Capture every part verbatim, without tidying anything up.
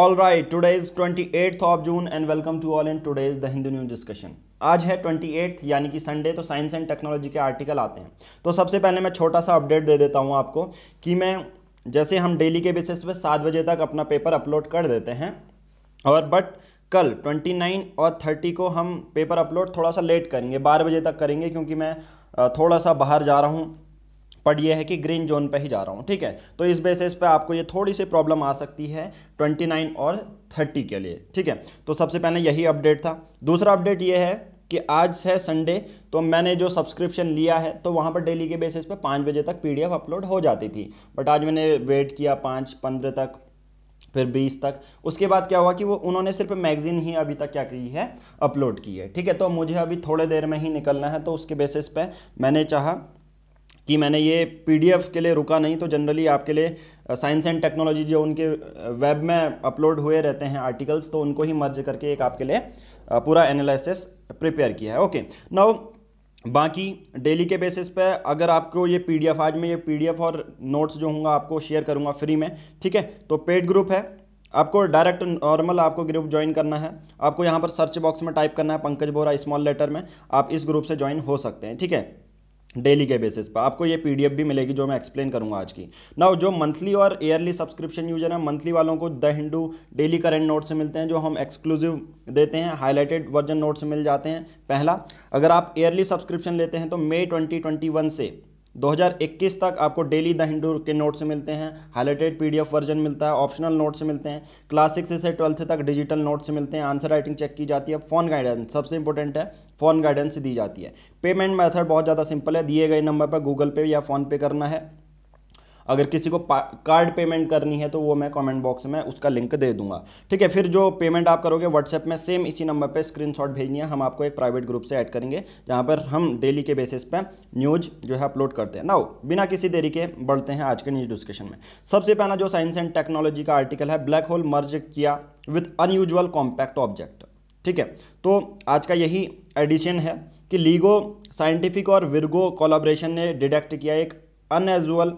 All right, today is twenty-eighth of June and welcome to all in today's The Hindu News Discussion. आज है अट्ठाईस यानी कि Sunday, तो साइंस एंड टेक्नोलॉजी के आर्टिकल आते हैं। तो सबसे पहले मैं छोटा सा अपडेट दे देता हूं आपको कि मैं जैसे हम डेली के बेसिस पे सात बजे तक अपना पेपर अपलोड कर देते हैं और बट कल उनतीस और तीस को हम पेपर अपलोड थोड़ा सा लेट करेंगे, बारह बजे तक करेंगे, क्योंकि मैं थोड़ा सा बाहर जा रहा हूँ। पर यह है कि ग्रीन जोन पे ही जा रहा हूँ, ठीक है। तो इस बेसिस पे आपको ये थोड़ी सी प्रॉब्लम आ सकती है उनतीस और तीस के लिए, ठीक है। तो सबसे पहले यही अपडेट था। दूसरा अपडेट ये है कि आज है संडे, तो मैंने जो सब्सक्रिप्शन लिया है तो वहाँ पर डेली के बेसिस पे पाँच बजे तक पीडीएफ अपलोड हो जाती थी, बट आज मैंने वेट किया पाँच पंद्रह तक, फिर बीस तक। उसके बाद क्या हुआ कि वो उन्होंने सिर्फ मैगजीन ही अभी तक क्या की है, अपलोड की है, ठीक है। तो मुझे अभी थोड़ी देर में ही निकलना है, तो उसके बेसिस पे मैंने चाहा कि मैंने ये पीडीएफ के लिए रुका नहीं। तो जनरली आपके लिए साइंस एंड टेक्नोलॉजी जो उनके वेब में अपलोड हुए रहते हैं आर्टिकल्स, तो उनको ही मर्ज करके एक आपके लिए पूरा एनालिसिस प्रिपेयर किया है। ओके, नाउ बाकी डेली के बेसिस पे अगर आपको ये पीडीएफ, आज मैं ये पीडीएफ और नोट्स जो होंगे आपको शेयर करूँगा फ्री में, ठीक है। तो पेड ग्रुप है, आपको डायरेक्ट नॉर्मल आपको ग्रुप ज्वाइन करना है, आपको यहाँ पर सर्च बॉक्स में टाइप करना है पंकज बोरा स्मॉल लेटर में, आप इस ग्रुप से ज्वाइन हो सकते हैं, ठीक है। डेली के बेसिस पर आपको ये पीडीएफ भी मिलेगी जो मैं एक्सप्लेन करूंगा आज की। नाउ जो मंथली और ईयरली सब्सक्रिप्शन यूजर है, मंथली वालों को the Hindu daily current notes से मिलते हैं जो हम एक्सक्लूसिव देते हैं, हाईलाइटेड वर्जन नोट्स से मिल जाते हैं पहला। अगर आप ईयरली सब्सक्रिप्शन लेते हैं तो मई ट्वेंटी ट्वेंटी वन से दो हज़ार इक्कीस तक आपको डेली द हिंदू के नोट्स मिलते हैं, हाईलाइटेड पीडीएफ वर्जन मिलता है, ऑप्शनल नोट्स मिलते हैं, क्लास सिक्स से ट्वेल्थ तक डिजिटल नोट्स मिलते हैं, आंसर राइटिंग चेक की जाती है, फोन गाइडेंस सबसे इंपॉर्टेंट है, फोन गाइडेंस दी जाती है। पेमेंट मेथड बहुत ज़्यादा सिंपल है, दिए गए नंबर पर गूगल पे या फोन पे करना है। अगर किसी को कार्ड पेमेंट करनी है तो वो मैं कमेंट बॉक्स में उसका लिंक दे दूंगा, ठीक है। फिर जो पेमेंट आप करोगे व्हाट्सएप में सेम इसी नंबर पे स्क्रीनशॉट भेजनी है, हम आपको एक प्राइवेट ग्रुप से ऐड करेंगे जहां पर हम डेली के बेसिस पे न्यूज़ जो है अपलोड करते हैं। नाउ बिना किसी देरी के बढ़ते हैं आज के न्यूज़ डिस्कशन में। सबसे पहला जो साइंस एंड टेक्नोलॉजी का आर्टिकल है, ब्लैक होल मर्ज किया विथ अनयूजुअल कॉम्पैक्ट ऑब्जेक्ट, ठीक है। तो आज का यही एडिशन है कि लीगो साइंटिफिक और विर्गो कोलाब्रेशन ने डिटेक्ट किया एक अनयूजुअल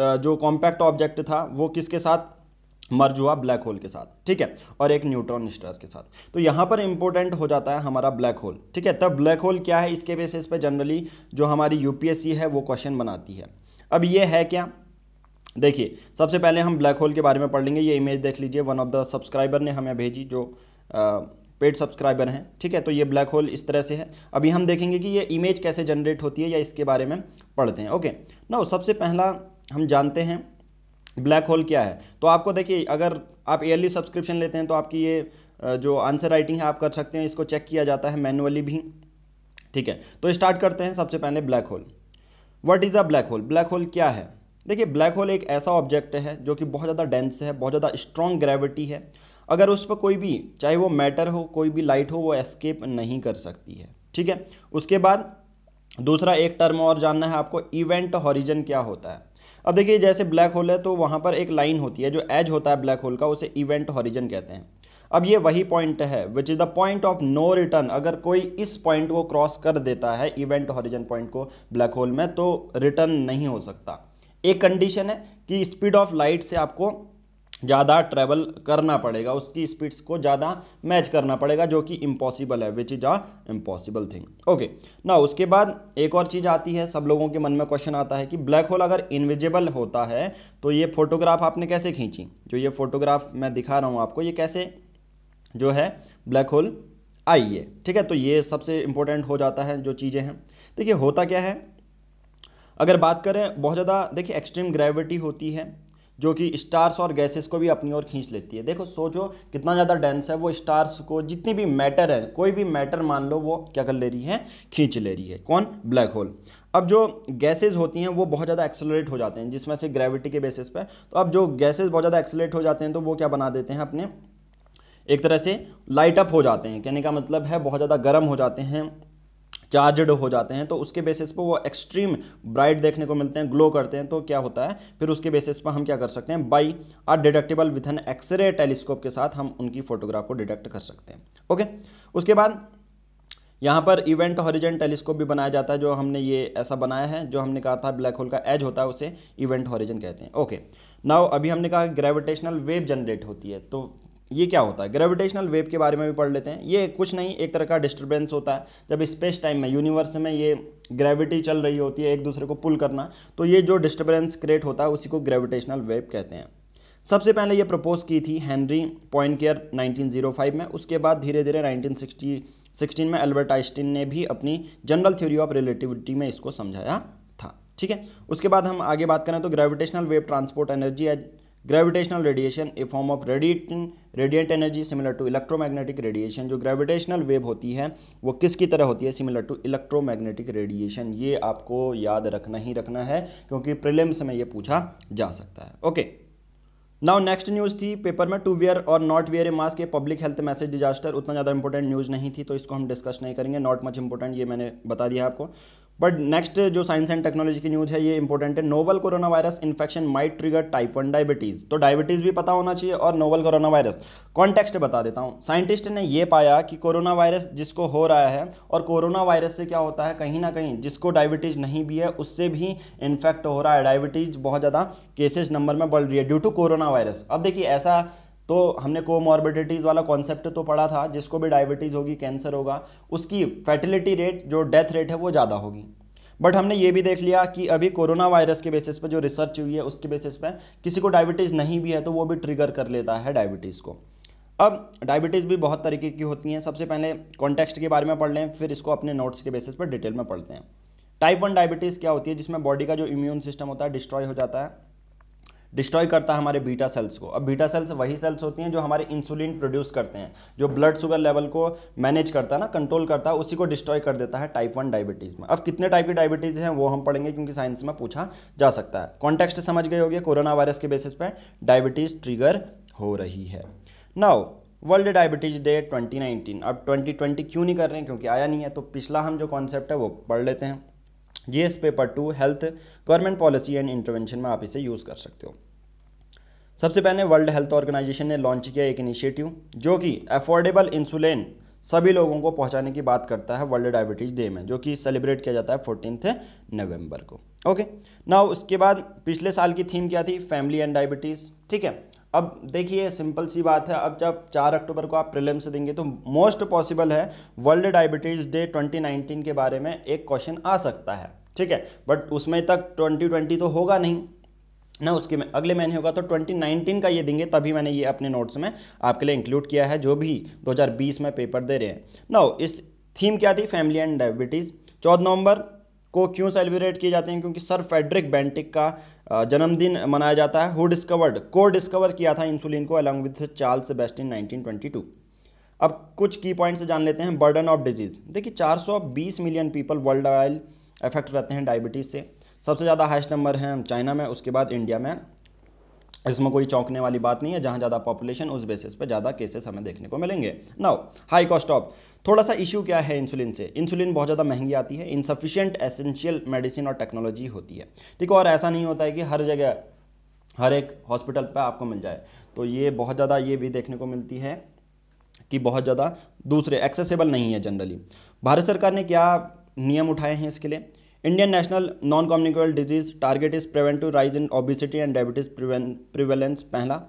जो कॉम्पैक्ट ऑब्जेक्ट था वो किसके साथ मर्ज हुआ, ब्लैक होल के साथ, ठीक है, और एक न्यूट्रॉन स्टार के साथ। तो यहाँ पर इम्पोर्टेंट हो जाता है हमारा ब्लैक होल, ठीक है। तब ब्लैक होल क्या है इसके बेसिस पे जनरली जो हमारी यूपीएससी है वो क्वेश्चन बनाती है। अब ये है क्या, देखिए सबसे पहले हम ब्लैक होल के बारे में पढ़ लेंगे। ये इमेज देख लीजिए, वन ऑफ द सब्सक्राइबर ने हमें भेजी जो पेड सब्सक्राइबर हैं, ठीक है। तो ये ब्लैक होल इस तरह से है। अभी हम देखेंगे कि ये इमेज कैसे जनरेट होती है या इसके बारे में पढ़ते हैं। ओके, नाउ सबसे पहला हम जानते हैं ब्लैक होल क्या है। तो आपको देखिए, अगर आप ईयरली सब्सक्रिप्शन लेते हैं तो आपकी ये जो आंसर राइटिंग है आप कर सकते हैं, इसको चेक किया जाता है मैनुअली भी, ठीक है। तो स्टार्ट करते हैं सबसे पहले black hole. What is a black hole, black hole क्या है। देखिए ब्लैक होल एक ऐसा ऑब्जेक्ट है जो कि बहुत ज़्यादा डेंस है, बहुत ज़्यादा स्ट्रॉन्ग ग्रेविटी है। अगर उस पर कोई भी, चाहे वो मैटर हो, कोई भी लाइट हो, वो एस्केप नहीं कर सकती है, ठीक है। उसके बाद दूसरा एक टर्म और जानना है आपको, इवेंट हॉरिजन क्या होता है। अब देखिए जैसे ब्लैक होल है तो वहाँ पर एक लाइन होती है, जो एज होता है ब्लैक होल का उसे इवेंट हॉरिजन कहते हैं। अब ये वही पॉइंट है which is the point of no return. अगर कोई इस पॉइंट को क्रॉस कर देता है, इवेंट हॉरिजन पॉइंट को, ब्लैक होल में, तो रिटर्न नहीं हो सकता। एक कंडीशन है कि स्पीड ऑफ लाइट से आपको ज़्यादा ट्रैवल करना पड़ेगा, उसकी स्पीड्स को ज़्यादा मैच करना पड़ेगा, जो कि इम्पॉसिबल है, which is a impossible thing. Okay, ना उसके बाद एक और चीज़ आती है, सब लोगों के मन में क्वेश्चन आता है कि ब्लैक होल अगर इनविजिबल होता है तो ये फोटोग्राफ आपने कैसे खींची। जो ये फोटोग्राफ मैं दिखा रहा हूँ आपको, ये कैसे जो है ब्लैक होल आई है, ठीक है। तो ये सबसे इम्पोर्टेंट हो जाता है जो चीज़ें हैं। देखिए होता क्या है, अगर बात करें बहुत ज़्यादा, देखिए एक्सट्रीम ग्रेविटी होती है जो कि स्टार्स और गैसेस को भी अपनी ओर खींच लेती है। देखो सोचो कितना ज़्यादा डेंस है, वो स्टार्स को, जितनी भी मैटर है, कोई भी मैटर मान लो, वो क्या कर ले रही है, खींच ले रही है। कौन, ब्लैक होल। अब जो गैसेस होती हैं वो बहुत ज़्यादा एक्सेलरेट हो जाते हैं, जिसमें से ग्रेविटी के बेसिस पे। तो अब जो गैसेस बहुत ज़्यादा एक्सेलरेट हो जाते हैं तो वो क्या बना देते हैं अपने, एक तरह से लाइट अप हो जाते हैं, कहने का मतलब है बहुत ज़्यादा गर्म हो जाते हैं, चार्जड हो जाते हैं। तो उसके बेसिस पर वो एक्सट्रीम ब्राइट देखने को मिलते हैं, ग्लो करते हैं। तो क्या होता है फिर उसके बेसिस पर हम क्या कर सकते हैं, by are detectable with an x ray telescope के साथ हम उनकी फोटोग्राफ को डिटेक्ट कर सकते हैं। ओके, उसके बाद यहाँ पर इवेंट हॉरिजन टेलीस्कोप भी बनाया जाता है, जो हमने ये ऐसा बनाया है, जो हमने कहा था ब्लैक होल का एज होता है उसे इवेंट हॉरिजन कहते हैं। ओके, नाउ अभी हमने कहा ग्रेविटेशनल वेव जनरेट होती है, तो ये क्या होता है, ग्रेविटेशनल वेव के बारे में भी पढ़ लेते हैं। ये कुछ नहीं एक तरह का डिस्टर्बेंस होता है जब स्पेस टाइम में यूनिवर्स में ये ग्रेविटी चल रही होती है एक दूसरे को पुल करना, तो ये जो डिस्टर्बेंस क्रिएट होता है उसी को ग्रेविटेशनल वेव कहते हैं। सबसे पहले ये प्रपोज की थी Henri Poincare nineteen zero five में, उसके बाद धीरे धीरे नाइनटीन सिक्सटी में अल्बर्ट आइंस्टीन ने भी अपनी जनरल थ्योरी ऑफ रिलेटिविटी में इसको समझाया था। ठीक है, उसके बाद हम आगे बात करें तो gravitational wave transport energy as gravitational radiation a form of radiating radiant energy similar to electromagnetic radiation. जो ग्रेविटेशनल वेव होती है वो किसकी तरह होती है, सिमिलर टू इलेक्ट्रोमैग्नेटिक रेडिएशन। ये आपको याद रखना ही रखना है क्योंकि प्रीलिम्स में ये पूछा जा सकता है। ओके, नाउ नेक्स्ट न्यूज़ थी पेपर में टू वियर और not wear a mask a public health message disaster. उतना ज़्यादा इंपॉर्टेंट न्यूज़ नहीं थी तो इसको हम डिस्कस नहीं करेंगे, नॉट मच इंपॉर्टेंट, ये मैंने बता दिया आपको। बट नेक्स्ट जो साइंस एंड टेक्नोलॉजी की न्यूज़ है ये इंपॉर्टेंट है। Novel corona virus infection might trigger type one diabetes. तो डायबिटीज़ भी पता होना चाहिए और नोवल कोरोना वायरस, कॉन्टेक्स्ट बता देता हूँ। साइंटिस्ट ने ये पाया कि कोरोना वायरस जिसको हो रहा है और कोरोना वायरस से क्या होता है, कहीं ना कहीं जिसको डायबिटीज़ नहीं भी है उससे भी इन्फेक्ट हो रहा है, डायबिटीज़ बहुत ज़्यादा केसेज नंबर में बढ़ रही है ड्यू टू कोरोना वायरस। अब देखिए ऐसा तो हमने कोमॉर्बिडिटीज़ वाला कॉन्सेप्ट तो पढ़ा था, जिसको भी डायबिटीज़ होगी कैंसर होगा उसकी फैटिलिटी रेट जो डेथ रेट है वो ज़्यादा होगी। बट हमने ये भी देख लिया कि अभी कोरोना वायरस के बेसिस पे जो रिसर्च हुई है उसके बेसिस पे किसी को डायबिटीज़ नहीं भी है तो वो भी ट्रिगर कर लेता है डायबिटीज़ को। अब डायबिटीज़ भी बहुत तरीके की होती हैं, सबसे पहले कॉन्टेक्स्ट के बारे में पढ़ लें फिर इसको अपने नोट्स के बेसिस पर डिटेल में पढ़ते हैं। टाइप वन डायबिटीज़ क्या होती है, जिसमें बॉडी का जो इम्यून सिस्टम होता है डिस्ट्रॉय हो जाता है, डिस्ट्रॉय करता है हमारे बीटा सेल्स को। अब बीटा सेल्स वही सेल्स होती हैं जो हमारे इंसुलिन प्रोड्यूस करते हैं, जो ब्लड शुगर लेवल को मैनेज करता है ना, कंट्रोल करता है, उसी को डिस्ट्रॉय कर देता है टाइप वन डायबिटीज़ में। अब कितने टाइप की डायबिटीज़ हैं वो हम पढ़ेंगे क्योंकि साइंस में पूछा जा सकता है। कॉन्टेक्स्ट समझ गए होगी, कोरोना वायरस के बेसिस पर डायबिटीज़ ट्रिगर हो रही है। Now world diabetes Day twenty nineteen, अब ट्वेंटी ट्वेंटी क्यों नहीं कर रहे हैं क्योंकि आया नहीं है, तो पिछला हम जो कॉन्सेप्ट है वो पढ़ लेते हैं। GS paper two health government policy and intervention में आप इसे यूज़ कर सकते हो। सबसे पहले वर्ल्ड हेल्थ ऑर्गेनाइजेशन ने लॉन्च किया एक इनिशिएटिव जो कि अफोर्डेबल इंसुलिन सभी लोगों को पहुंचाने की बात करता है वर्ल्ड डायबिटीज़ डे में, जो कि सेलिब्रेट किया जाता है फोर्टीन्थ नवंबर को। ओके, नाउ उसके बाद पिछले साल की थीम क्या थी, फैमिली एंड डायबिटीज़। ठीक है, अब देखिए सिंपल सी बात है, अब जब चार अक्टूबर को आप प्रीलिम्स देंगे तो मोस्ट पॉसिबल है world diabetes Day twenty nineteen के बारे में एक क्वेश्चन आ सकता है। ठीक है, बट उसमें तक ट्वेंटी ट्वेंटी तो होगा नहीं ना, उसके में अगले महीने होगा, तो ट्वेंटी नाइनटीन का ये देंगे। तभी मैंने ये अपने नोट्स में आपके लिए इंक्लूड किया है जो भी दो हज़ार बीस में पेपर दे रहे हैं। नाउ इस थीम क्या थी, फैमिली एंड डायबिटीज़। चौदह नवंबर को क्यों सेलिब्रेट किए जाते हैं, क्योंकि सर फ्रेडरिक बेंटिक का जन्मदिन मनाया जाता है, हु डिस्कवर्ड को डिस्कवर किया था इंसुलिन को along with Charles Sebastian nineteen twenty two. अब कुछ की पॉइंट्स जान लेते हैं। बर्डन ऑफ डिजीज़, देखिए चार सौ बीस million people world wide affect रहते हैं डायबिटीज़ से। सबसे ज़्यादा हाइस्ट नंबर है चाइना में, उसके बाद इंडिया में। इसमें कोई चौंकने वाली बात नहीं है, जहाँ ज़्यादा पॉपुलेशन उस बेसिस पे ज़्यादा केसेस हमें देखने को मिलेंगे। नाउ हाई कॉस्ट ऑफ, थोड़ा सा इशू क्या है इंसुलिन से, इंसुलिन बहुत ज़्यादा महंगी आती है, इनसफिशिएंट एसेंशियल मेडिसिन और टेक्नोलॉजी होती है। ठीक है, और ऐसा नहीं होता है कि हर जगह हर एक हॉस्पिटल पर आपको मिल जाए, तो ये बहुत ज़्यादा ये भी देखने को मिलती है कि बहुत ज़्यादा दूसरे एक्सेसिबल नहीं है जनरली। भारत सरकार ने क्या नियम उठाए हैं इसके लिए, Indian national non communicable disease target is prevent to rise in obesity and diabetes prevalence पहला,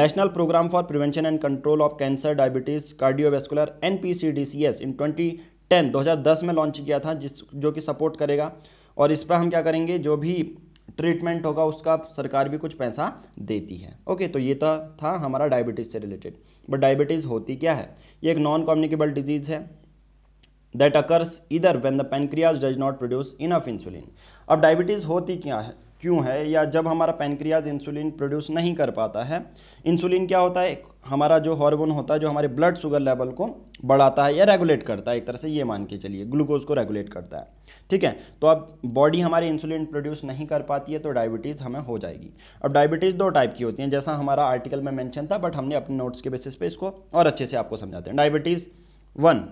national programme for prevention and control of cancer diabetes cardiovascular N P C D C S in twenty ten दो हज़ार दस में launch किया था, जिस जो कि सपोर्ट करेगा। और इस पर हम क्या करेंगे, जो भी ट्रीटमेंट होगा उसका सरकार भी कुछ पैसा देती है। ओके, तो ये तो था हमारा डायबिटीज़ से रिलेटेड। बट डायबिटीज़ होती क्या है, ये एक नॉन कम्युनिकेबल डिजीज़ है that occurs either when the pancreas does not produce enough insulin. अब डायबिटीज़ होती क्या है, क्यों है, या जब हमारा पेनक्रियाज इंसुलिन प्रोड्यूस नहीं कर पाता है। इंसुलिन क्या होता है, हमारा जो हार्मोन होता है जो हमारे ब्लड शुगर लेवल को बढ़ाता है या रेगुलेट करता है, एक तरह से ये मान के चलिए ग्लूकोज को रेगुलेट करता है। ठीक है, तो अब बॉडी हमारी इंसुलिन प्रोड्यूस नहीं कर पाती है तो डायबिटीज़ हमें हो जाएगी। अब डायबिटीज़ दो टाइप की होती हैं, जैसा हमारा आर्टिकल में मैंशन था, बट हमने अपने नोट्स के बेसिस पे इसको और अच्छे से आपको समझाते हैं। Diabetes one,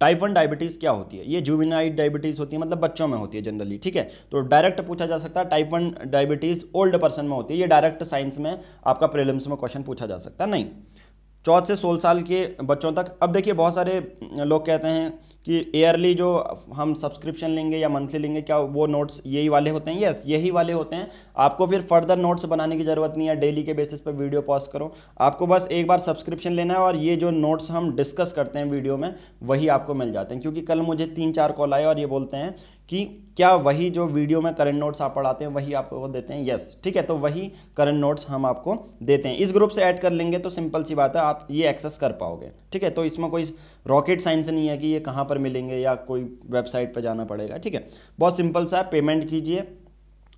type one diabetes क्या होती है, ये जुवेनाइल डायबिटीज़ होती है, मतलब बच्चों में होती है जनरली। ठीक है, तो डायरेक्ट पूछा जा सकता है, type one diabetes old person में होती है, ये डायरेक्ट साइंस में आपका प्रीलिम्स में क्वेश्चन पूछा जा सकता है नहीं। चौदह से सोलह साल के बच्चों तक। अब देखिए बहुत सारे लोग कहते हैं कि ईयरली जो हम सब्सक्रिप्शन लेंगे या मंथली लेंगे क्या वो नोट्स यही वाले होते हैं? यस, यही वाले होते हैं। आपको फिर फर्दर नोट्स बनाने की ज़रूरत नहीं है, डेली के बेसिस पर वीडियो पॉज करो, आपको बस एक बार सब्सक्रिप्शन लेना है और ये जो नोट्स हम डिस्कस करते हैं वीडियो में वही आपको मिल जाते हैं। क्योंकि कल मुझे तीन चार कॉल आए और ये बोलते हैं कि क्या वही जो वीडियो में करंट नोट्स आप पढ़ाते हैं वही आपको देते हैं? यस, ठीक है, तो वही करंट नोट्स हम आपको देते हैं। इस ग्रुप से ऐड कर लेंगे तो सिंपल सी बात है, आप ये एक्सेस कर पाओगे। ठीक है, तो इसमें कोई रॉकेट साइंस नहीं है कि ये कहाँ पर मिलेंगे या कोई वेबसाइट पर जाना पड़ेगा। ठीक है, बहुत सिंपल सा, पेमेंट कीजिए,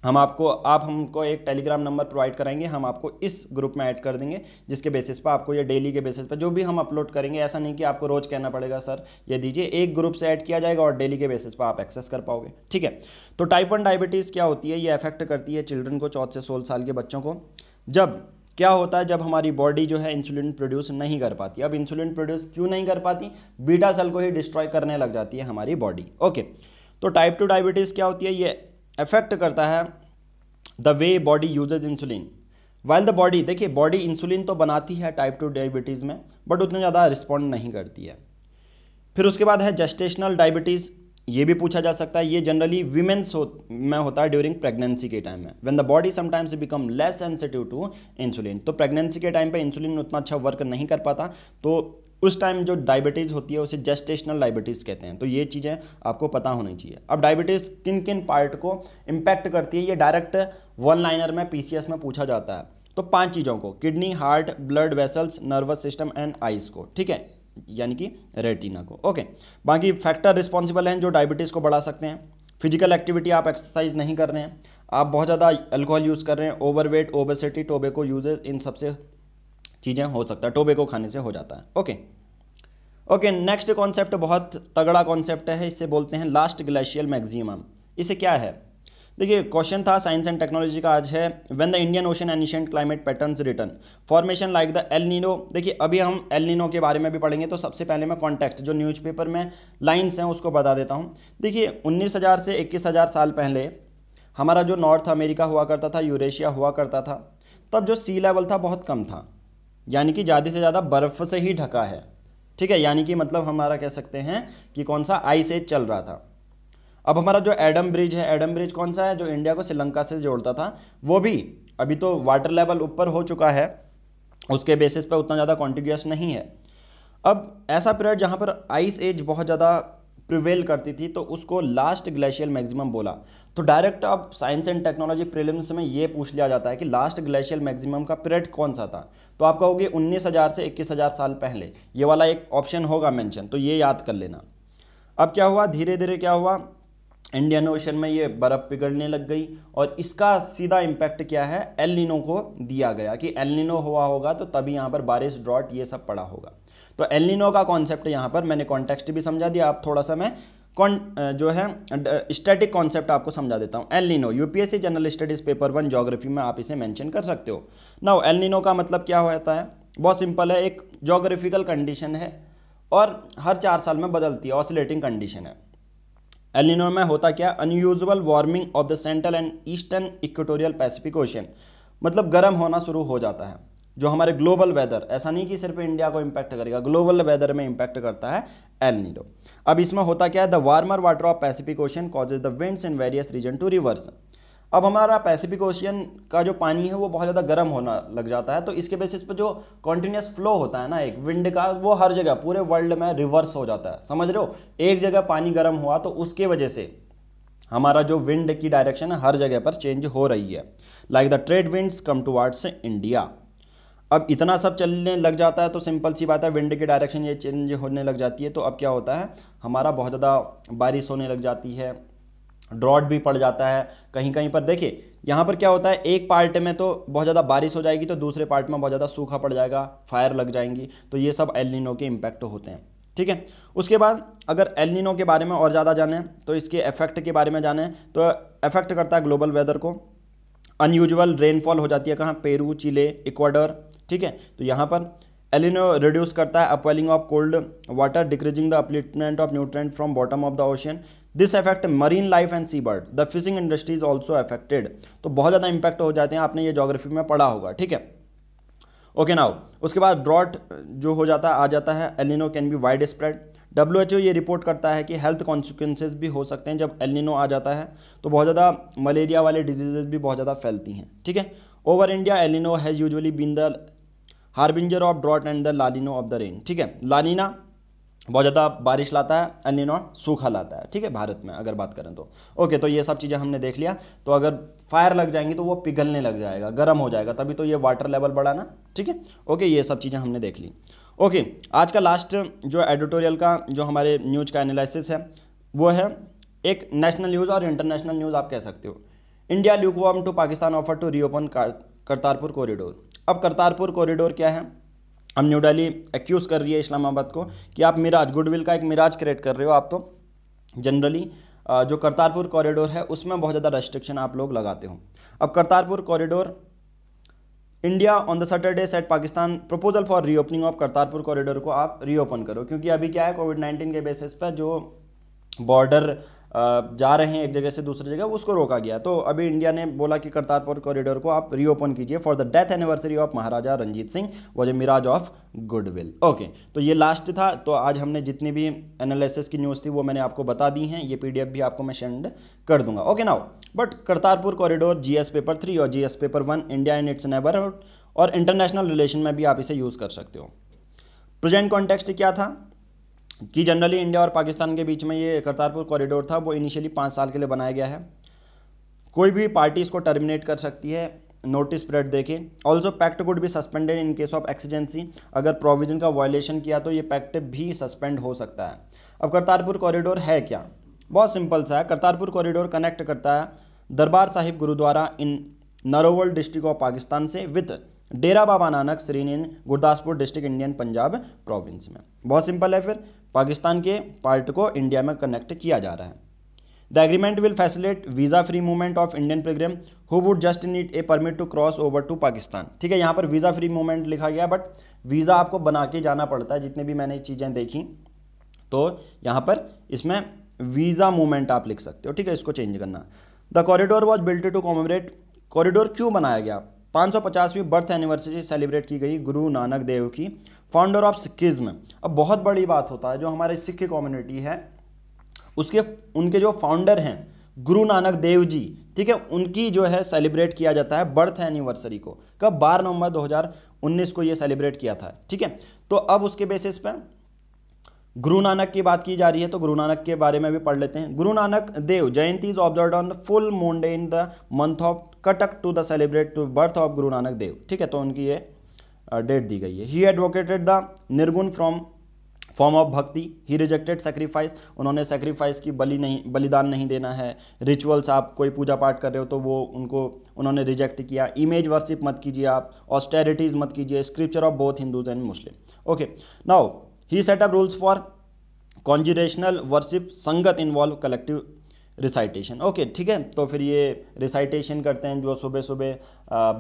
हम आपको आप हमको एक टेलीग्राम नंबर प्रोवाइड कराएंगे, हम आपको इस ग्रुप में ऐड कर देंगे, जिसके बेसिस पर आपको ये डेली के बेसिस पर जो भी हम अपलोड करेंगे, ऐसा नहीं कि आपको रोज़ कहना पड़ेगा सर ये दीजिए, एक ग्रुप से ऐड किया जाएगा और डेली के बेसिस पर आप एक्सेस कर पाओगे। ठीक है, तो टाइप वन डायबिटीज़ क्या होती है? ये अफेक्ट करती है चिल्ड्रन को, चौदह से सोलह साल के बच्चों को। जब क्या होता है, जब हमारी बॉडी जो है इंसुलिन प्रोड्यूस नहीं कर पाती। अब इंसुलिन प्रोड्यूस क्यों नहीं कर पाती? बीटा सेल को ही डिस्ट्रॉय करने लग जाती है हमारी बॉडी। ओके, तो टाइप टू डायबिटीज़ क्या होती है? ये अफेक्ट करता है the way body uses insulin. While the body, देखिए बॉडी इंसुलिन तो बनाती है टाइप टू डायबिटीज़ में, बट उतना ज़्यादा रिस्पॉन्ड नहीं करती है। फिर उसके बाद है जेस्टेशनल डायबिटीज़, ये भी पूछा जा सकता है। ये जनरली वीमेंस हो, में होता है ड्यूरिंग प्रेगनेंसी के टाइम में, when the body sometimes become less sensitive to insulin. तो प्रेगनेंसी के टाइम पे इंसुलिन उतना अच्छा वर्क नहीं कर पाता, तो उस टाइम जो डायबिटीज़ होती है उसे जेस्टेशनल डायबिटीज़ कहते हैं। तो ये चीज़ें आपको पता होनी चाहिए। अब डायबिटीज़ किन किन पार्ट को इम्पैक्ट करती है, ये डायरेक्ट वन लाइनर में पीसीएस में पूछा जाता है। तो पांच चीज़ों को, kidney, heart, blood vessels, nervous system and eyes को, ठीक है, यानी कि रेटिना को। ओके, बाकी फैक्टर रिस्पॉन्सिबल हैं जो डायबिटीज़ को बढ़ा सकते हैं। फिजिकल एक्टिविटी, आप एक्सरसाइज नहीं कर रहे हैं, आप बहुत ज़्यादा अल्कोहल यूज़ कर रहे हैं, ओवरवेट, ओबेसिटी, टोबैको यूजेज, इन सबसे चीज़ें हो सकता है, टोबैको खाने से हो जाता है। ओके ओके, नेक्स्ट कॉन्सेप्ट बहुत तगड़ा कॉन्सेप्ट है, इसे बोलते हैं लास्ट ग्लेशियल मैक्सिमम। इसे क्या है? देखिए क्वेश्चन था साइंस एंड टेक्नोलॉजी का आज है, when the Indian Ocean ancient climate patterns return formation like the El Nino. देखिए अभी हम एल नीनो के बारे में भी पढ़ेंगे, तो सबसे पहले मैं कॉन्टेक्स्ट जो न्यूज़पेपर में लाइन्स हैं उसको बता देता हूँ। देखिए उन्नीस हज़ार से इक्कीस हज़ार साल पहले हमारा जो नॉर्थ अमेरिका हुआ करता था, यूरेशिया हुआ करता था, तब जो सी लेवल था बहुत कम था, यानी कि ज़्यादा से ज़्यादा बर्फ़ से ही ढका है। ठीक है, यानी कि मतलब हमारा कह सकते हैं कि कौन सा आइस एज चल रहा था। अब हमारा जो एडम ब्रिज है, एडम ब्रिज कौन सा है? जो इंडिया को श्रीलंका से जोड़ता था, वो भी अभी तो वाटर लेवल ऊपर हो चुका है, उसके बेसिस पर उतना ज़्यादा कॉन्टिग्यूस नहीं है। अब ऐसा पीरियड जहाँ पर आइस एज बहुत ज़्यादा प्रिवेल करती थी, तो उसको लास्ट ग्लेशियल मैक्सिमम बोला। तो डायरेक्ट अब साइंस एंड टेक्नोलॉजी प्रीलिम्स में ये पूछ लिया जाता है कि लास्ट ग्लेशियल मैक्सिमम का पीरियड कौन सा था, तो आप कहोगे उन्नीस हज़ार से इक्कीस हज़ार साल पहले, ये वाला एक ऑप्शन होगा मेंशन, तो ये याद कर लेना। अब क्या हुआ, धीरे धीरे क्या हुआ, इंडियन ओशन में ये बर्फ़ पिघलने लग गई, और इसका सीधा इम्पैक्ट क्या है, एल नीनो को दिया गया कि एल नीनो हुआ होगा तो तभी यहाँ पर बारिश, ड्रॉट, ये सब पड़ा होगा। तो एल नीनो का कॉन्सेप्ट यहाँ पर मैंने कॉन्टेक्स्ट भी समझा दिया, आप थोड़ा सा मैं कॉन जो है स्टैटिक कॉन्सेप्ट आपको समझा देता हूँ। El Nino UPSC general studies paper one geography में आप इसे मेंशन कर सकते हो। नाउ एल नीनो का मतलब क्या होता है? बहुत सिंपल है, एक ज्योग्राफिकल कंडीशन है और हर चार साल में बदलती है, ऑसिलेटिंग कंडीशन है। एल नीनो में होता क्या, unusual warming of the central and eastern equatorial Pacific Ocean, मतलब गर्म होना शुरू हो जाता है, जो हमारे ग्लोबल वेदर, ऐसा नहीं कि सिर्फ इंडिया को इम्पैक्ट करेगा, ग्लोबल वेदर में इम्पैक्ट करता है एल नीनो। अब इसमें होता क्या है, the warmer water of Pacific Ocean causes the winds in various region to reverse. अब हमारा पैसिफिक ओशियन का जो पानी है वो बहुत ज़्यादा गर्म होना लग जाता है, तो इसके बेसिस पर जो कॉन्टीन्यूस फ्लो होता है ना एक विंड का, वो हर जगह पूरे वर्ल्ड में रिवर्स हो जाता है, समझ रहे हो। एक जगह पानी गर्म हुआ तो उसके वजह से हमारा जो विंड की डायरेक्शन है हर जगह पर चेंज हो रही है, like the trade winds come towards India. अब इतना सब चलने लग जाता है तो सिंपल सी बात है, विंड की डायरेक्शन ये चेंज होने लग जाती है, तो अब क्या होता है, हमारा बहुत ज़्यादा बारिश होने लग जाती है, ड्रॉट भी पड़ जाता है कहीं कहीं पर। देखिए यहाँ पर क्या होता है, एक पार्ट में तो बहुत ज़्यादा बारिश हो जाएगी तो दूसरे पार्ट में बहुत ज़्यादा सूखा पड़ जाएगा, फायर लग जाएंगी, तो ये सब एल नीनो के इम्पैक्ट होते हैं। ठीक है, उसके बाद अगर एल नीनो के बारे में और ज़्यादा जानें, तो इसके इफेक्ट के बारे में जानें, तो इफेक्ट करता है ग्लोबल वेदर को, अनयूजुअल रेनफॉल हो जाती है, कहाँ, पेरू, चिले, इक्वाडोर। ठीक है, तो यहाँ पर एल नीनो रिड्यूस करता है upwelling of cold water, decreasing the upliftment of nutrient from bottom of the ocean. This affect marine life and sea bird, the fishing industry is also affected. तो बहुत ज़्यादा इम्पैक्ट हो जाते हैं, आपने ये ज्योग्राफी में पढ़ा होगा। ठीक है, ओके नाउ उसके बाद ड्रॉट जो हो जाता है आ जाता है El Nino can be wide spread. W H O ये रिपोर्ट करता है कि हेल्थ कॉन्सिक्वेंसेज भी हो सकते हैं जब एल निनो आ जाता है, तो बहुत ज़्यादा मलेरिया वाले डिजीजेज भी बहुत ज़्यादा फैलती हैं। ठीक है, over India El Nino has usually been the harbinger of drought and the La Nino of the rain. ठीक है, लानिना बहुत ज़्यादा बारिश लाता है, एल निनो सूखा लाता है। ठीक है, भारत में अगर बात करें तो ओके, तो ये सब चीज़ें हमने देख लिया। तो अगर फायर लग जाएंगी तो वो पिघलने लग जाएगा, गर्म हो जाएगा, तभी तो ये वाटर लेवल बढ़ा ना। ठीक है ओके, ये सब चीज़ें हमने देख ली। ओके, आज का लास्ट जो एडिटोरियल का जो हमारे न्यूज़ का एनालिसिस है वो है एक नेशनल न्यूज़ और इंटरनेशनल न्यूज़ आप कह सकते हो। India lukewarm to Pakistan offer to reopen Kartarpur corridor. अब करतारपुर कॉरिडोर क्या है? अब न्यू दिल्ली एक्यूज़ कर रही है इस्लामाबाद को कि आप मिराज गुडविल का एक मिराज क्रिएट कर रहे हो। आप तो जनरली जो करतारपुर कॉरिडोर है उसमें बहुत ज़्यादा रेस्ट्रिक्शन आप लोग लगाते हो। अब Kartarpur corridor India on the Saturday set Pakistan proposal for reopening of Kartarpur corridor को आप रीओपन करो, क्योंकि अभी क्या है कोविड नाइन्टीन के बेसिस पर जो बॉर्डर जा रहे हैं एक जगह से दूसरी जगह उसको रोका गया। तो अभी इंडिया ने बोला कि करतारपुर कॉरिडोर को आप रीओपन कीजिए for the death anniversary of Maharaja Ranjit Singh was a mirage of goodwill. Okay, तो ये लास्ट था। तो आज हमने जितनी भी एनालिसिस की न्यूज़ थी वो मैंने आपको बता दी हैं। ये पीडीएफ भी आपको मैं सेंड कर दूंगा। Okay now, but Kartarpur corridor G S paper three और G S paper one India and its neighbourhood और इंटरनेशनल रिलेशन में भी आप इसे यूज़ कर सकते हो। प्रेजेंट कॉन्टेक्स्ट क्या था कि जनरली इंडिया और पाकिस्तान के बीच में ये करतारपुर कॉरिडोर था, वो इनिशियली पाँच साल के लिए बनाया गया है। कोई भी पार्टी इसको टर्मिनेट कर सकती है नोटिस पीरियड देके। ऑल्सो पैक्ट कुड भी suspended in case of exigency, अगर प्रोविजन का वायलेशन किया तो ये पैक्ट भी सस्पेंड हो सकता है। अब करतारपुर कॉरिडोर है क्या? बहुत सिंपल सा है। करतारपुर कॉरिडोर कनेक्ट करता है Darbar Sahib Gurdwara in Narowal district of Pakistan से with Dera Baba Nanak shrine Gurdaspur district Indian Punjab province में। बहुत सिंपल है, फिर पाकिस्तान के पार्ट को इंडिया में कनेक्ट किया जा रहा है। The agreement will facilitate visa free movement of Indian pilgrim who would just need a permit to cross over to Pakistan. ठीक है, यहाँ पर वीज़ा फ्री मूवमेंट लिखा गया, बट वीज़ा आपको बना के जाना पड़ता है। जितने भी मैंने चीज़ें देखी तो यहाँ पर इसमें वीज़ा मूवमेंट आप लिख सकते हो। ठीक है, इसको चेंज करना। The corridor was built to commemorate. Corridor क्यों बनाया गया? पाँच सौ पचासवीं बर्थ एनिवर्सरी सेलिब्रेट की गई गुरु नानक देव की, फाउंडर ऑफ सिखिज्म। अब बहुत बड़ी बात होता है जो हमारे सिख कम्युनिटी है उसके उनके जो फाउंडर हैं गुरु नानक देव जी, ठीक है, उनकी जो है सेलिब्रेट किया जाता है बर्थ एनिवर्सरी को। कब? बारह नवंबर दो हज़ार उन्नीस को ये सेलिब्रेट किया था। ठीक है, तो अब उसके बेसिस पे गुरु नानक की बात की जा रही है, तो गुरु नानक के बारे में भी पढ़ लेते हैं। Guru Nanak Dev Jayanti is observe on full moon day in the month of Kartik to the celebrate to birth of Guru Nanak देव। ठीक है, तो उनकी ये डेट दी गई है। ही एडवोकेटेड द निर्गुण from form of bhakti. He rejected sacrifice. उन्होंने सेक्रीफाइस की बलि नहीं बलिदान नहीं देना है। रिचुअल्स, आप कोई पूजा पाठ कर रहे हो तो वो उनको उन्होंने रिजेक्ट किया। इमेज वर्शिप मत कीजिए आप। ऑस्टेरिटीज़ मत कीजिए। Scripture of both Hindus and Muslim. Okay now he set up rules for congregational worship. Sangat involve collective recitation. Okay ठीक है, तो फिर ये रिसाइटेशन करते हैं जो सुबह सुबह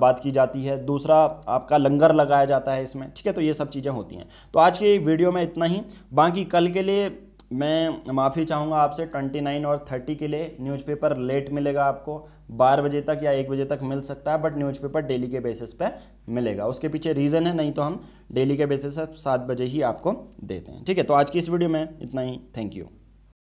बात की जाती है। दूसरा आपका लंगर लगाया जाता है इसमें। ठीक है, तो ये सब चीज़ें होती हैं। तो आज के वीडियो में इतना ही। बाकी कल के लिए मैं माफ़ी चाहूँगा आपसे। उनतीस और तीस के लिए न्यूज़पेपर लेट मिलेगा आपको, बारह बजे तक या एक बजे तक मिल सकता है, बट न्यूज़पेपर डेली के बेसिस पे मिलेगा। उसके पीछे रीज़न है, नहीं तो हम डेली के बेसिस पर सात बजे ही आपको देते हैं। ठीक है, तो आज की इस वीडियो में इतना ही। Thank you.